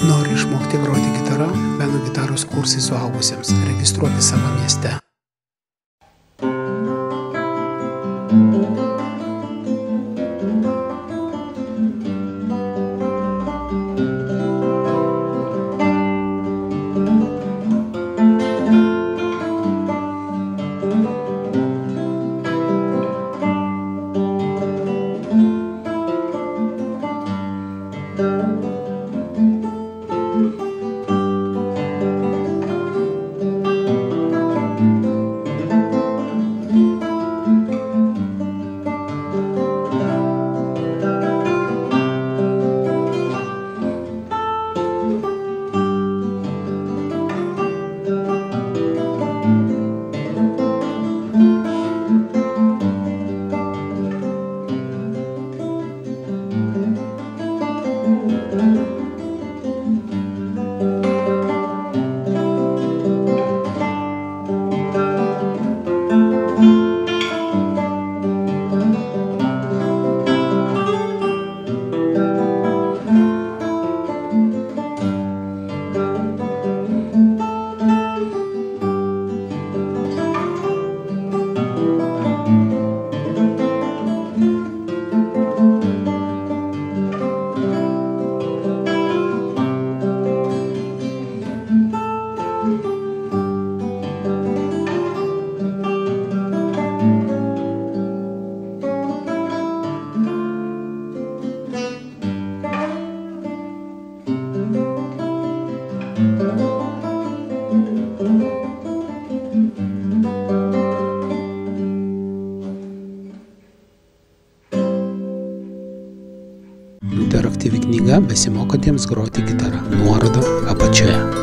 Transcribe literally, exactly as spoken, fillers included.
Nori išmokti groti gitarą? BENO gitaros kursai suaugusiems. Registruokis savo mieste. Interaktyvi knyga besimokantiems groti gitarą. Nuoroda apačioje.